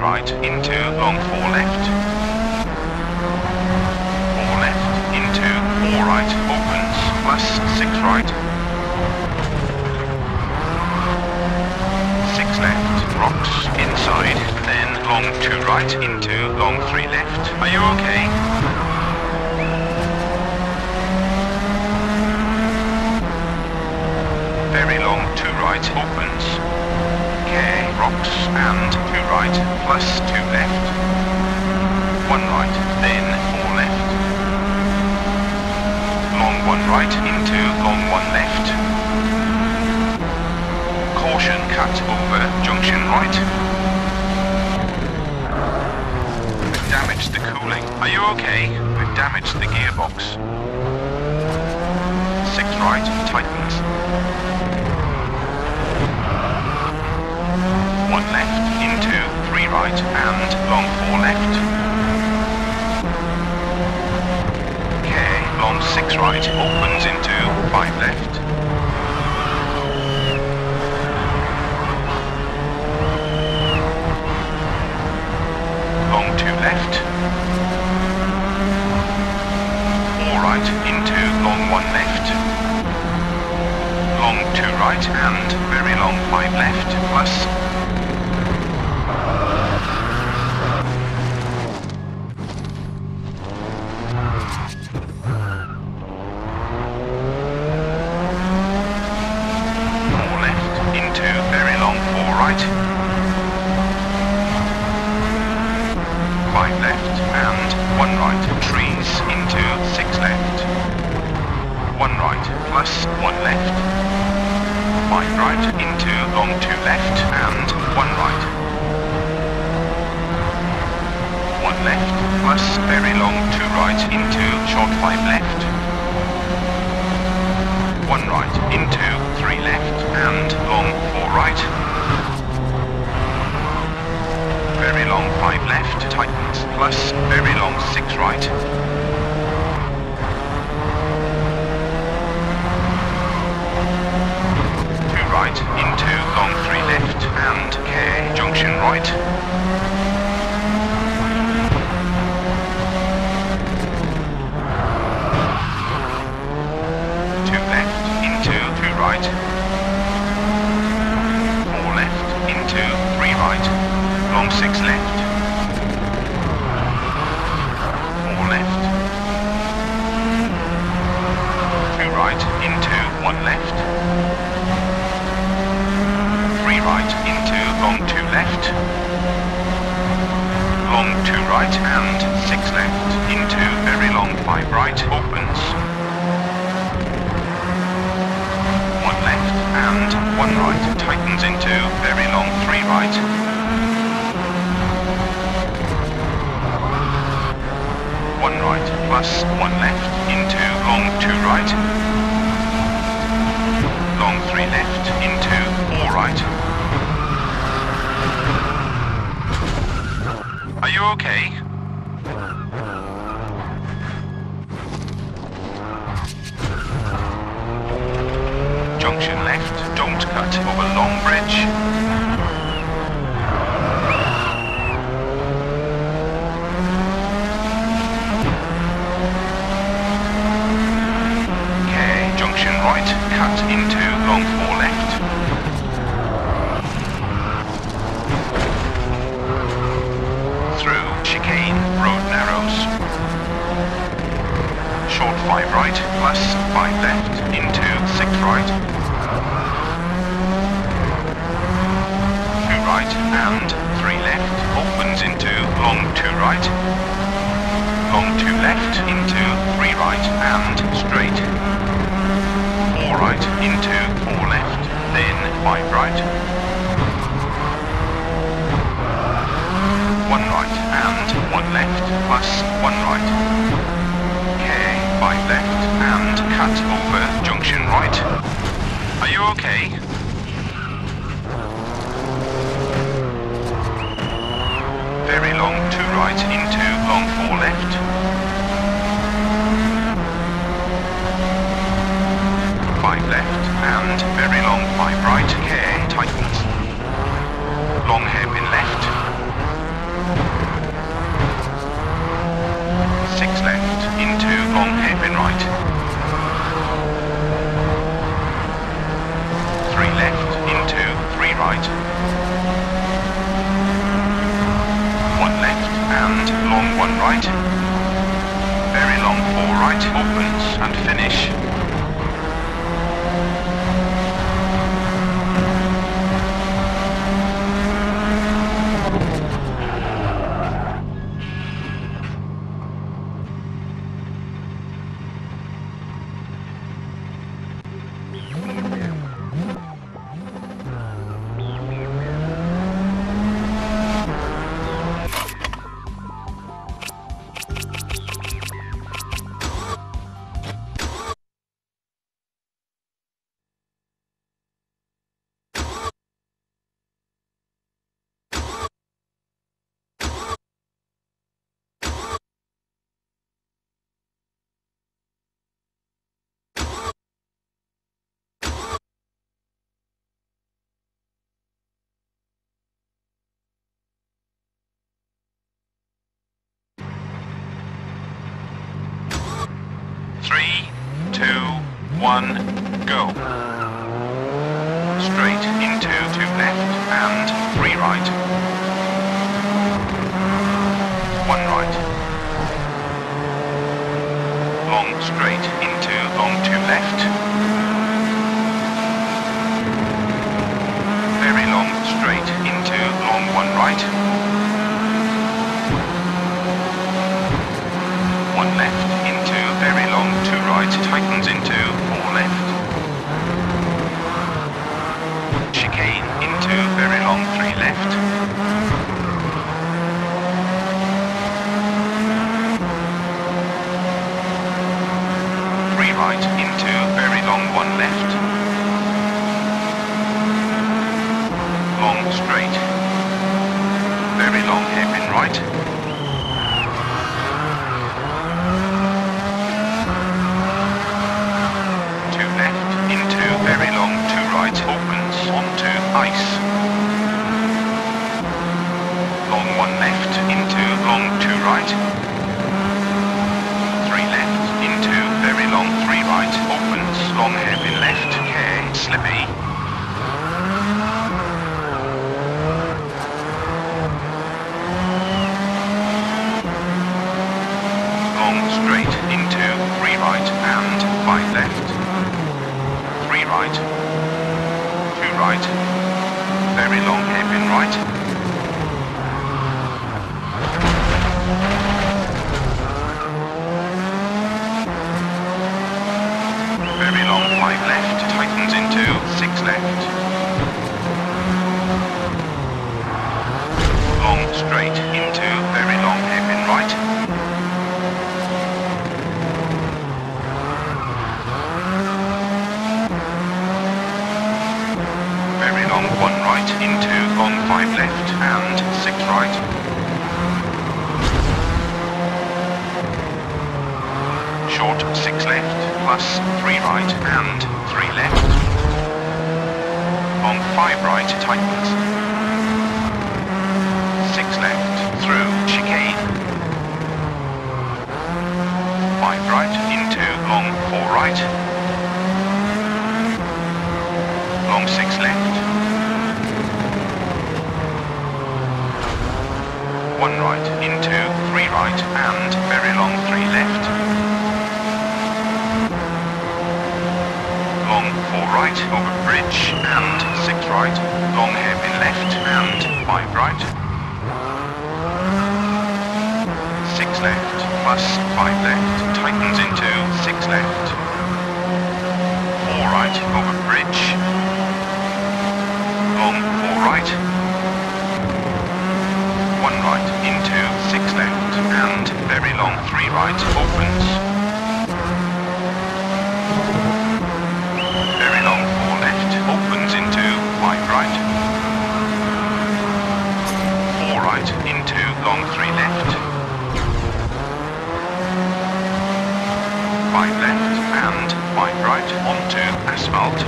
right into long 4 left. 4 left into 4 right opens, plus 6 right. 6 left rocks inside, then long 2 right into long 3 left. Are you okay? Very long 2 right opens, K rocks and 2 right plus 2 left, 1 right then 4 left, long 1 right into long 1 left, caution cut over junction right, we've damaged the cooling, are you okay? We've damaged the gearbox, 6 right tightens. 1 left into 3 right and long 4 left. K long 6 right opens into 5 left. Long 2 left. 4 right into long 1 left. Long 2 right and very long 5 left plus. Long hairpin left, right movements and finish. Three, two, one, go. Straight into to left and three right. One right. Long straight into long to left. Very long straight into long one right. One left. Very long, two right, tightens into, four left. Chicane into, very long, three left. Three right, into, very long, one left. Long, straight. Very long, hairpin right. Very long, two right, opens onto ice. Long one left into long two right. Three left into very long three right, opens long heavy left, okay, slippy. Long straight into three right and five left. Right, two right, very long hairpin right, very long five left, tightens into six left, long straight into very long hairpin right. One right into long five left and six right. Short six left plus three right and three left. Long five right tightens. Six left through chicane. Five right into long four right. Long six left. One right into three right and very long three left. Long four right over bridge and six right. Long hairpin left and five right. Six left plus five left tightens into six left. Four right over bridge. Long four right. One right into six left and very long three right opens. Very long four left opens into five right. Four right into long three left. Five left and five right onto asphalt.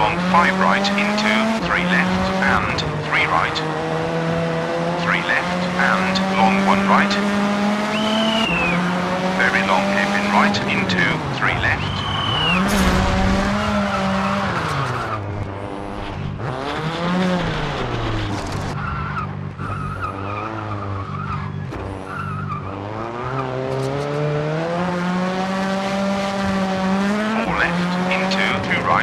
Long five right into three left and three right, three left and long one right, very long hairpin right into three left, right, long 2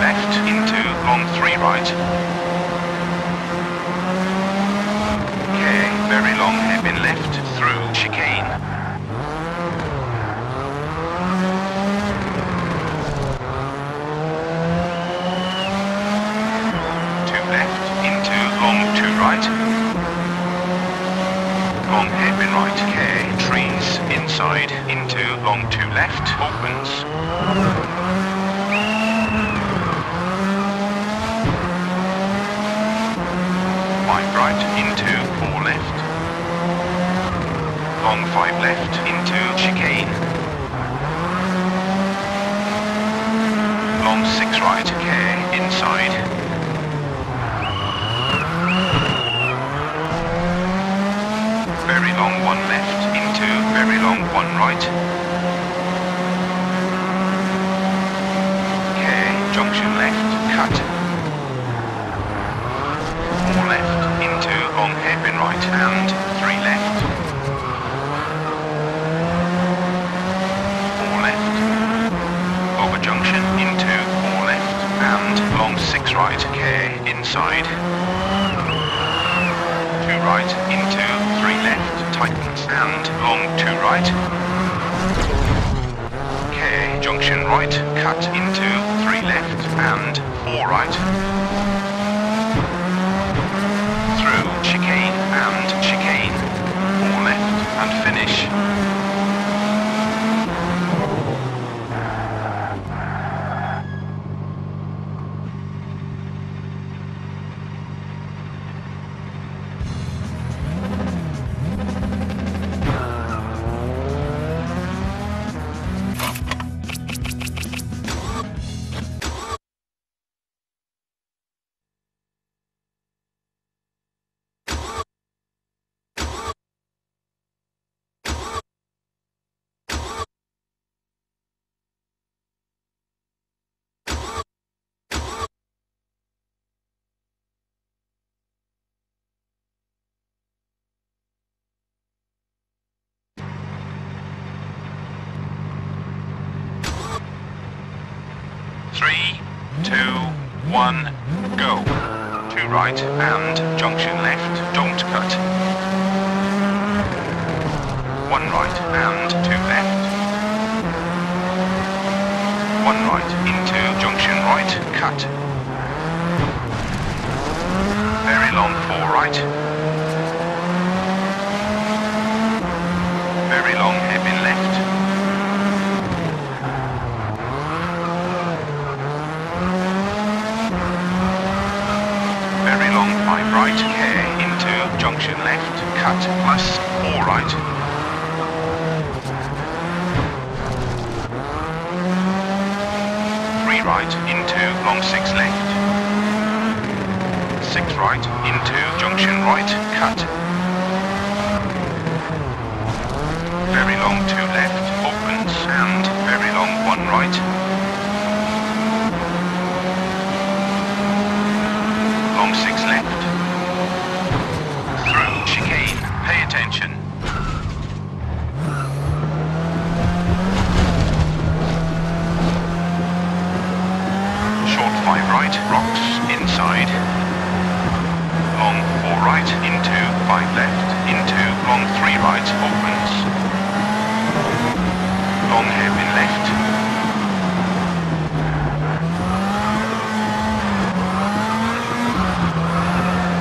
left into long 3 right. Okay, very long hairpin left through chicane. Right, long hairpin right, okay, trees inside, into long 2 left, opens, five right, into 4 left, long 5 left, into chicane, long 6 right, okay, inside, very long 1 left into very long 1 right. Okay, junction left, cut. 4 left into long hairpin right and 3 left. 4 left, over junction into 4 left and long 6 right. Okay, inside. 2 right into left, tightens and long 2 right. Okay, junction right, cut into 3 left and 4 right. Through chicane and chicane, 4 left and finish. Go. 2 right and junction left, don't cut. 1 right and 2 left. 1 right into junction right, cut. Very long 4 right. Very long hairpin left. Right, okay, into junction left, cut, plus 4 right. 3 right, into long 6 left. 6 right, into junction right, cut. Very long 2 left, opens, and very long 1 right. Long 6 left, through chicane, pay attention. Short 5 right, rocks, inside. Long 4 right, into 5 left, into long 3 right, opens. Long hairpin left.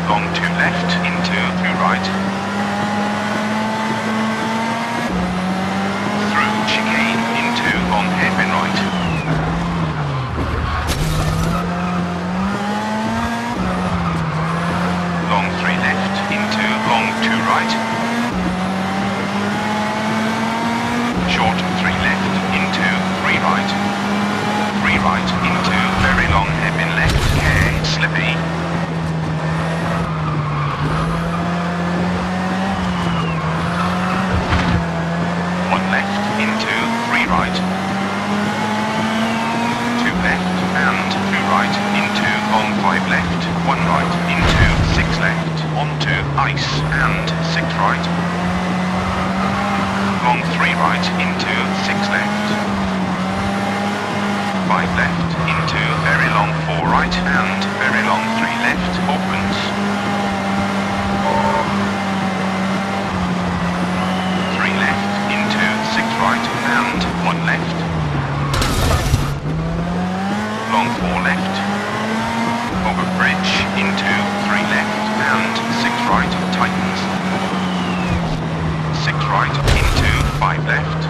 Long 2 left into 2 right. Through chicane into long hairpin right. Long 3 left into long 2 right. Short 3 left into 3 right. 3 right into very long hairpin left. Okay, slippy. Right, 2 left and 2 right into long 5 left, 1 right into 6 left, onto ice and 6 right, long 3 right into 6 left, 5 left into very long 4 right and very long 3 left opens. 3 left into 6 right and 1 left. Long 4 left. Over bridge into 3 left and 6 right tightens. 6 right into 5 left.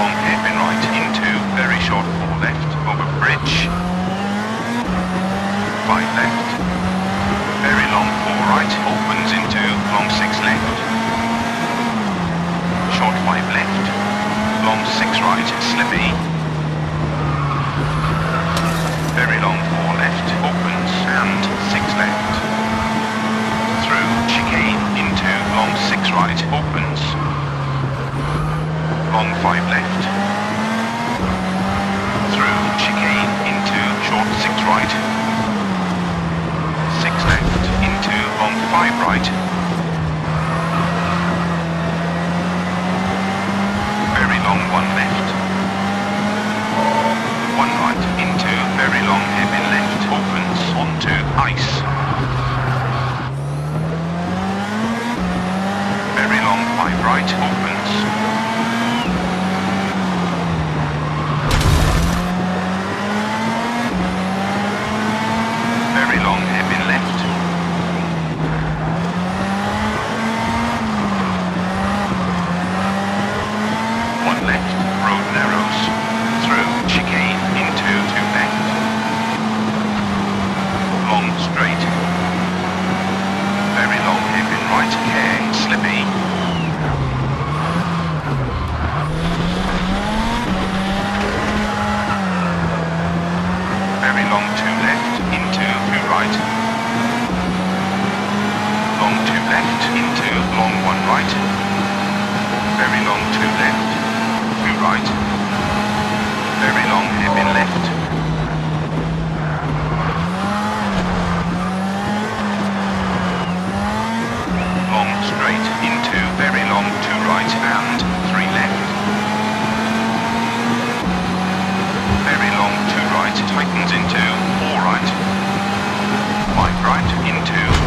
Long hairpin right into very short 4 left over bridge. 5 left. Very long 4 right opens into long 6 left. Short 5 left. Long 6 right slippy. Very long 4 left opens and 6 left. Through chicane into long 6 right opens. Long 5 left. Through chicane into short 6 right. 6 left into long 5 right. Very long 1 left. 1 right into very long heavy left opens onto ice. Very long 5 right opens. Tightens into 4 right, 5 right into